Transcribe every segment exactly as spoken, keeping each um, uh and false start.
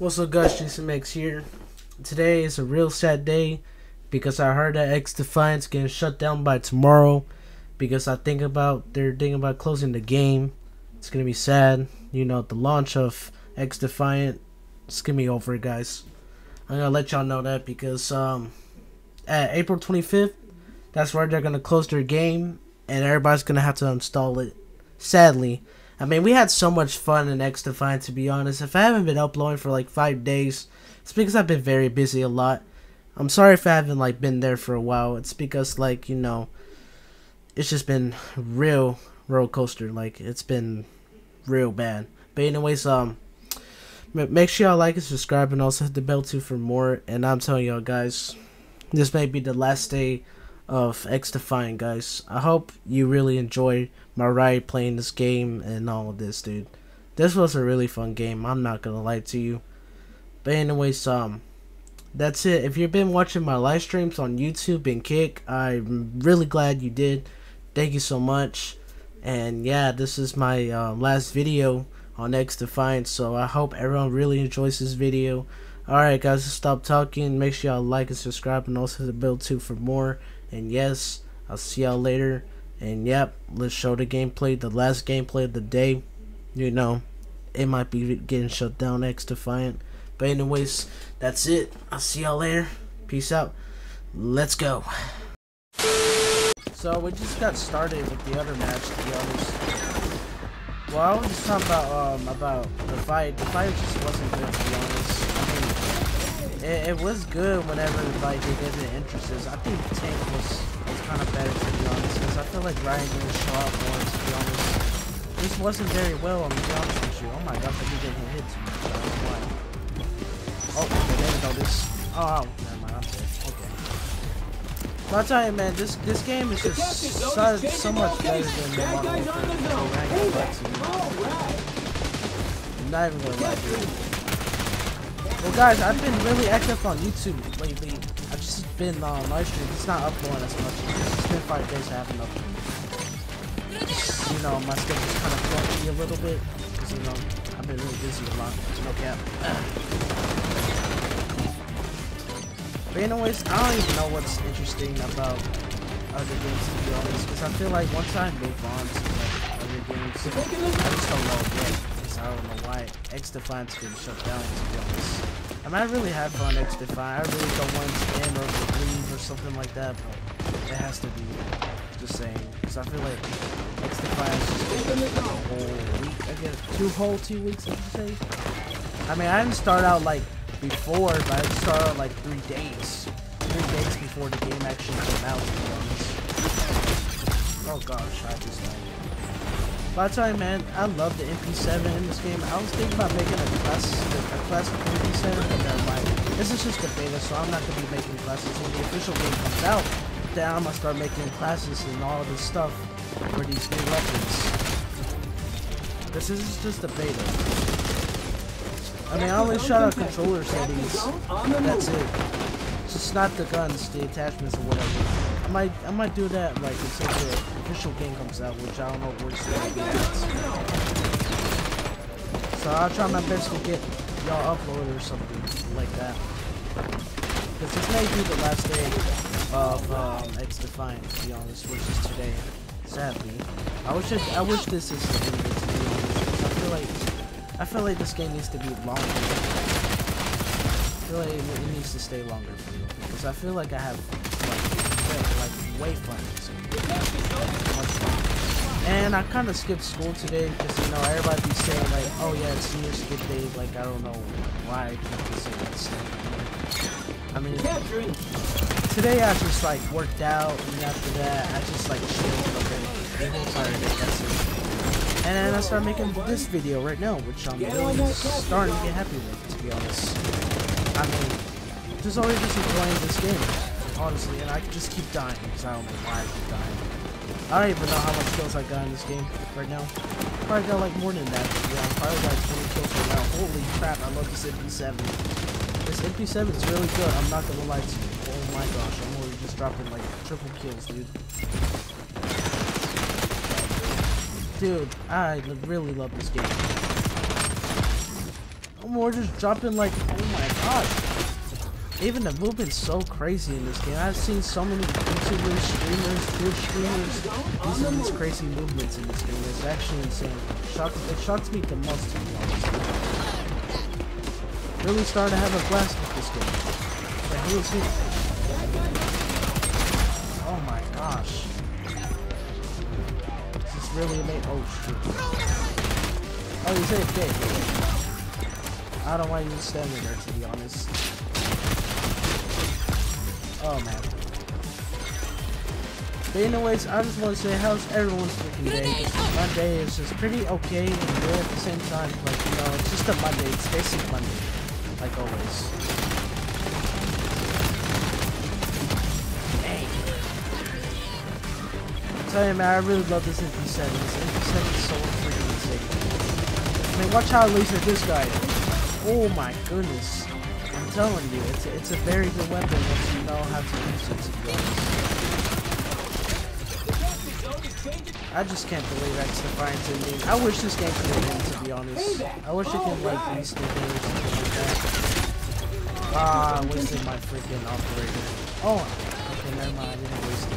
What's up guys, G C M X here. Today is a real sad day because I heard that XDefiant's getting shut down by tomorrow because I think about they're thinking about closing the game. It's gonna be sad. You know, the launch of XDefiant is gonna be over, guys. I'm gonna let y'all know that because um at April twenty-fifth, that's where they're gonna close their game and everybody's gonna have to install it. Sadly. I mean, we had so much fun in XDefiant, to be honest. If I haven't been uploading for like five days, it's because I've been very busy a lot. I'm sorry if I haven't like been there for a while. It's because like, you know, it's just been real roller coaster. Like, it's been real bad. But anyways, um, make sure y'all like and subscribe and also hit the bell too for more. And I'm telling y'all guys, this may be the last day of XDefiant, guys. I hope you really enjoyed my ride playing this game and all of this, dude. This was a really fun game, I'm not gonna lie to you. But anyways, um, that's it. If you've been watching my live streams on YouTube and KICK, I'm really glad you did. Thank you so much. And yeah, this is my uh, last video on XDefiant, so I hope everyone really enjoys this video. Alright guys, let's stop talking. Make sure y'all like and subscribe and also hit the bell too for more. And yes, I'll see y'all later. And yep, let's show the gameplay, the last gameplay of the day. You know, it might be getting shut down, XDefiant. But anyways, that's it. I'll see y'all later. Peace out. Let's go. So we just got started with the other match, to be honest. Well, I was just talking about um about the fight. The fight just wasn't good, to be honest. It, it was good whenever like they did the entrances. I think Tank was, was kind of better, to be honest, because I feel like Ryan didn't show up more, to be honest. This wasn't very well, I'm gonna be honest with you. Oh my gosh, I did get hit too much. That was why. Oh, there we go. This. Oh, never mind. I'm dead. Okay. I'll tell you, man, this this game is just so, so much better than the model. I'm not even gonna lie to you. Well guys, I've been really active on YouTube lately. I've just been on um, live stream. It's not uploading as much. It's just been five days I haven't uploaded. You know, my schedule's kind of clunky a little bit. Because, you know, I've been really busy a lot. No cap. But anyways, I don't even know what's interesting about other games, to be honest. Because I feel like once I move on to like, other games, I just don't know yet. I don't know why XDefiant's getting shut down, to be honest. I mean, I really have fun XDefiant. I really don't want to end or to leave or something like that, but it has to be just saying. Because I feel like XDefiant's just been like a whole week, I guess. Two whole two weeks, I should say. I mean, I didn't start out like before, but I started out like three days. Three days before the game actually came out, to be honest. Oh gosh, I just died. By the time, man, I love the M P seven in this game. I was thinking about making a class, a class with M P seven, but never mind. This is just a beta, so I'm not gonna be making classes. When the official game comes out, then I'm gonna start making classes and all this stuff for these new weapons. This is just a beta. I mean, I only shot out controller settings. That's it. It's just not the guns, the attachments, or whatever. I might, I might do that like until the official game comes out, which I don't know where it's gonna be at. So I'll try my best to get y'all uploaded or something like that. Because this may be the last day of um, XDefiant, to be honest, which is today. Sadly, I wish it, I wish this is the end of it, to be honest. I feel like I feel like this game needs to be longer. I feel like it, it needs to stay longer for you, because I feel like I have. Like way fun. So, fun. And I kind of skipped school today because, you know, everybody be saying like, oh yeah, it's senior skip day. Like, I don't know why people say that stuff. I mean, today I just like worked out, and after that I just like chilled a bit. That's it. And then I started making this video right now, which I'm really starting to get happy with, to be honest. I mean, just always just enjoying this game. Honestly, and I just keep dying because I don't know why I keep dying. I don't even know how much kills I got in this game right now. Probably got like more than that. Yeah, I'm probably like twenty kills right now. Holy crap, I love this M P seven. This M P seven is really good, I'm not gonna lie to you. Oh my gosh, I'm already just dropping like triple kills, dude. Dude, I really love this game. Oh more just jumping like, oh my gosh. Even the movement's so crazy in this game. I've seen so many YouTubers, streamers, Twitch streamers using these crazy movements in this game. It's actually insane. It shocks, it shocks me the most. Really starting to have a blast with this game. Like, we'll see. Oh my gosh. This is really amazing. Oh, shoot. Oh, he's A F K. I don't want you standing there, to be honest. Oh, man. But anyways, I just want to say, how's everyone's freaking day? My day is just pretty okay and good at the same time. Like, you know, it's just a Monday. It's basic Monday. Like always. Dang. I tell you, man, I really love this M P seven. This M P seven is so freaking sick. I mean, watch how I laser this guy. Oh my goodness. I'm telling you, it's a, it's a very good weapon once you know how to use it, to be honest. I just can't believe XDefiant didn't. I wish this game could have been, to be honest. I wish it could, like, these new games and stuff like that. Ah, I wasted my freaking operator. Oh, okay, never mind. I didn't waste it.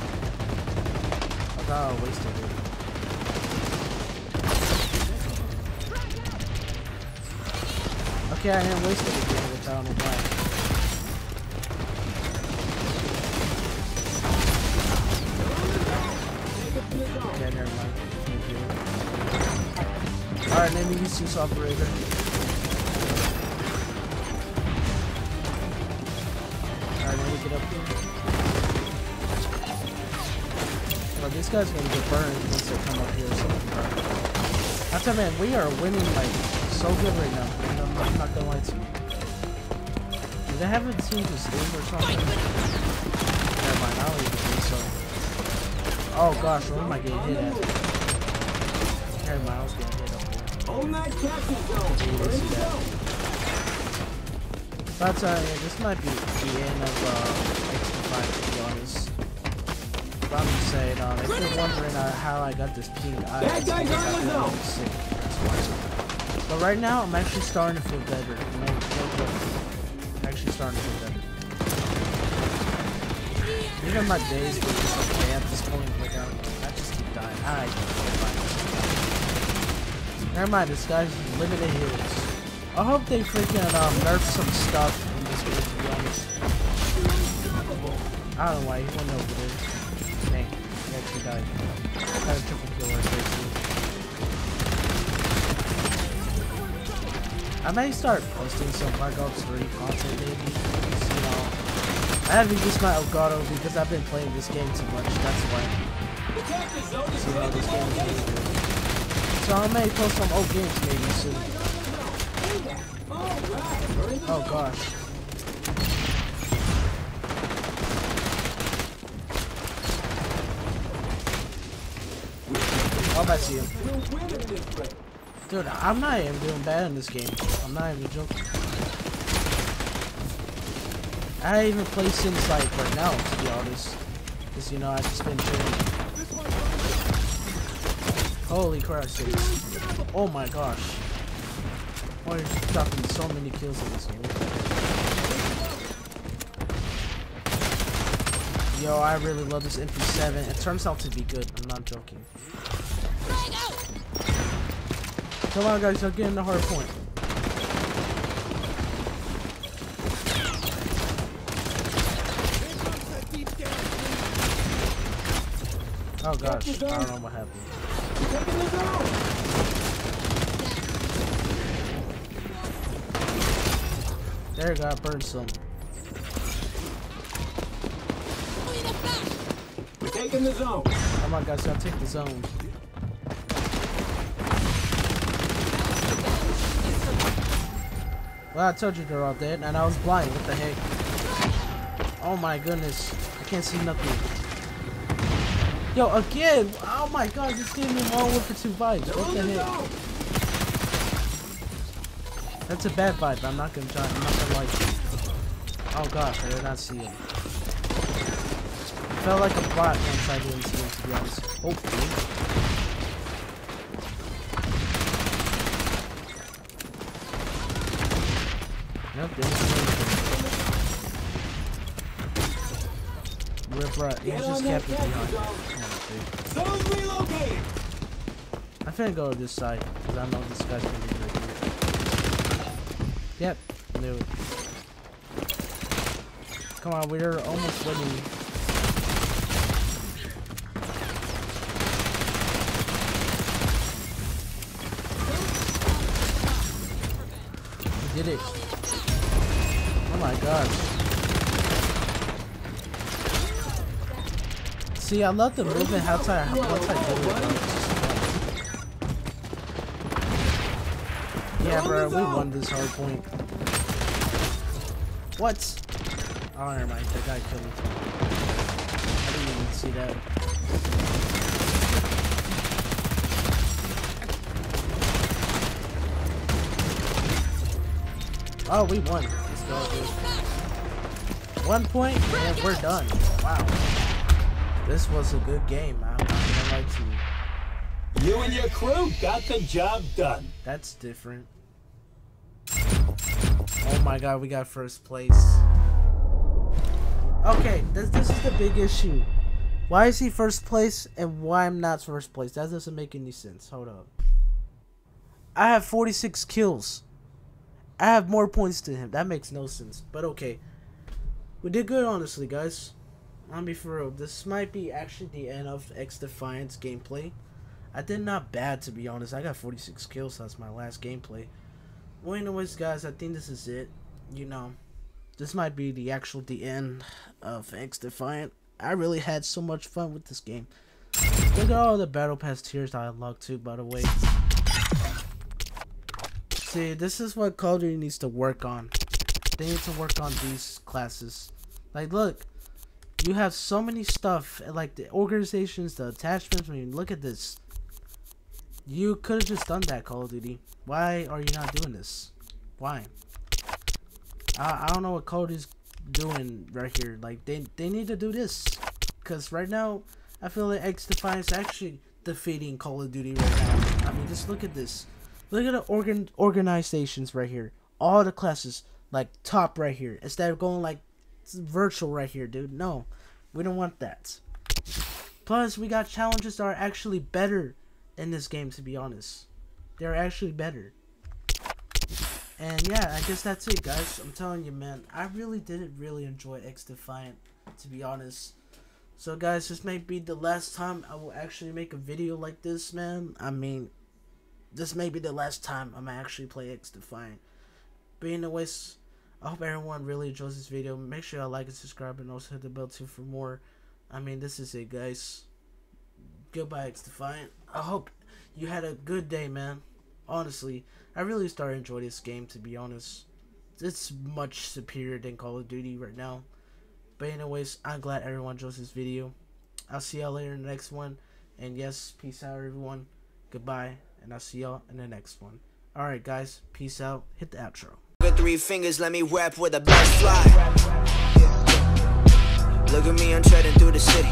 I thought I wasted it. Yeah, I didn't waste it again without him. Okay, never mind. Thank you. Alright, let me use this operator. Alright, let me get up here. Well, these guys are gonna get burned once they come up here or something. That's a man, we are winning like so good right now, and I'm, I'm not gonna lie to you. Did I haven't seen this game or something? Never mind, I don't even think so. Oh gosh, what am I getting hit at? Never mind, I was getting hit up. But uh, yeah, this might be the end of uh, X D five, to be honest. But I'm just saying, um, if you're wondering uh, how I got this pink eye, I got really sick. That's why. But right now, I'm actually starting to feel better. No, I'm actually starting to feel better. Even my days were just okay at this point. Like, I, I just keep dying. I keep dying. Never mind, this guy's limited heals. I hope they freaking um, nerf some stuff in this game, to be honest. I don't know why he went over there. Dang, he actually died. I got a triple kill right there. I may start posting some Black Ops three content maybe, because, you know, I haven't used my Elgato because I've been playing this game too much, that's why. So, you know, this game is really good. So I may post some old games maybe soon. Oh gosh. Oh, I see him. Dude, I'm not even doing bad in this game. I'm not even joking. I haven't even played since, like, right now, to be honest. Because, you know, I've just been chilling. Holy Christ, dude. Oh my gosh. Why are you dropping so many kills in this game? Yo, I really love this M P seven. It turns out to be good. I'm not joking. Come on, guys, I'm getting the hard point. Oh gosh, I don't know what happened. There, got burned some. We're taking the zone. Come on, guys, I'll take the zone. Well, I told you they're all dead, and I was blind. What the heck? Oh my goodness. I can't see nothing. Yo, again! Oh my god, this gave me all over two vibes. What the heck? That's a bad vibe. I'm not gonna try. I'm not gonna like it. Oh gosh, I did not see it. It felt like a bot once I didn't see it, to be honest. Hopefully. Nope, they didn't do anything. Rip right. He just kept it behind. I'm finna go to this side, because I know this guy's gonna be right here. Yep, knew it. Come on, we're almost winning. Did it. Oh my god. See, I love the movement, how tight how much I do it. Yeah bro, we won this hard point. What? Oh never mind, that guy killed me. I didn't even see that. Oh, we won. Let's go, dude. One point, and we're done. Wow. This was a good game. I'm not gonna lie to you. You and your crew got the job done. That's different. Oh my god, we got first place. Okay, this, this is the big issue. Why is he first place and why I'm not first place? That doesn't make any sense. Hold up. I have forty-six kills. I have more points to him. That makes no sense. But okay. We did good, honestly, guys. I'll be for real. This might be actually the end of XDefiant's gameplay. I did not bad, to be honest. I got forty-six kills. That's my last gameplay. Well, anyways, guys, I think this is it. You know, this might be the actual the end of XDefiant. I really had so much fun with this game. Look at all the Battle Pass tiers that I unlocked, too, by the way. See, this is what Call of Duty needs to work on. They need to work on these classes. Like, look, you have so many stuff, like the organizations, the attachments. I mean, look at this. You could have just done that, Call of Duty. Why are you not doing this? Why? I, I don't know what Call of Duty's doing right here. Like, they, they need to do this. Because right now, I feel like XDefiant is actually defeating Call of Duty right now. I mean, just look at this. Look at the organ organizations right here. All the classes, like top right here. Instead of going like virtual right here, dude. No, we don't want that. Plus, we got challenges that are actually better in this game, to be honest. They're actually better. And yeah, I guess that's it, guys. I'm telling you, man. I really didn't really enjoy XDefiant, to be honest. So, guys, this may be the last time I will actually make a video like this, man. I mean... This may be the last time I'm actually play XDefiant. But anyways, I hope everyone really enjoys this video. Make sure you like and subscribe and also hit the bell too for more. I mean, this is it, guys. Goodbye, XDefiant. I hope you had a good day, man. Honestly, I really started enjoying this game, to be honest. It's much superior than Call of Duty right now. But anyways, I'm glad everyone enjoys this video. I'll see y'all later in the next one. And yes, peace out, everyone. Goodbye. And I'll see y'all in the next one. Alright guys, peace out. Hit the outro. With three fingers, let me rap with a best fly. Yeah. Look at me, I'm treading through the city.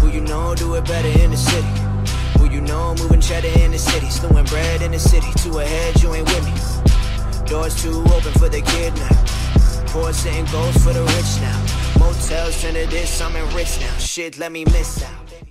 Who you know do it better in the city. Who you know moving cheddar in the city. Slewing bread in the city. Two ahead, you ain't with me. Doors too open for the kid now. Poor sitting goals for the rich now. Motels turn to this, I'm enriched now. Shit, let me miss out.